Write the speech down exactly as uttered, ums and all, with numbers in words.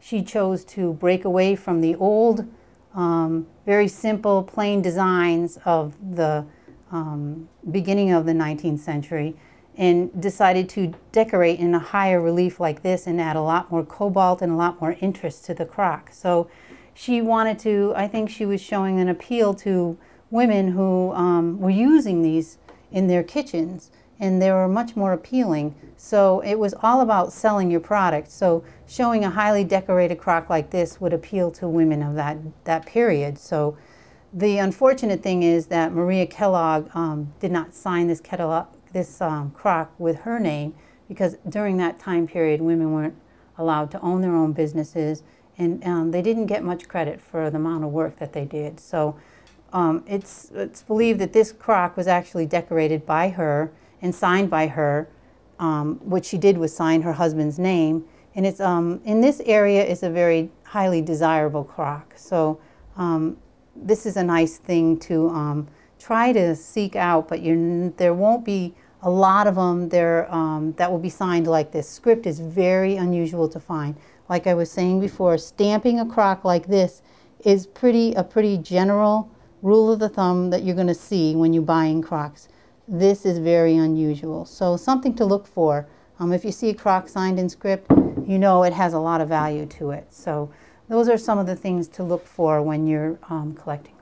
she chose to break away from the old, um, very simple, plain designs of the um, beginning of the nineteenth century and decided to decorate in a higher relief like this and add a lot more cobalt and a lot more interest to the crock. So she wanted to, I think she was showing an appeal to women who um, were using these in their kitchens, and they were much more appealing. So it was all about selling your product. So showing a highly decorated crock like this would appeal to women of that, that period. So the unfortunate thing is that Maria Kellogg um, did not sign this catalog, this um, crock with her name, because during that time period women weren't allowed to own their own businesses, and um, they didn't get much credit for the amount of work that they did. So um, it's, it's believed that this crock was actually decorated by her and signed by her. Um, what she did was sign her husband's name, and it's um, in this area is a very highly desirable crock. So um, this is a nice thing to um, try to seek out, but you're, there won't be a lot of them there um, that will be signed like this. Script is very unusual to find. Like I was saying before, stamping a crock like this is pretty a pretty general rule of the thumb that you're going to see when you're buying crocks. This is very unusual, so something to look for. Um, if you see a crock signed in script, you know it has a lot of value to it. So those are some of the things to look for when you're um, collecting.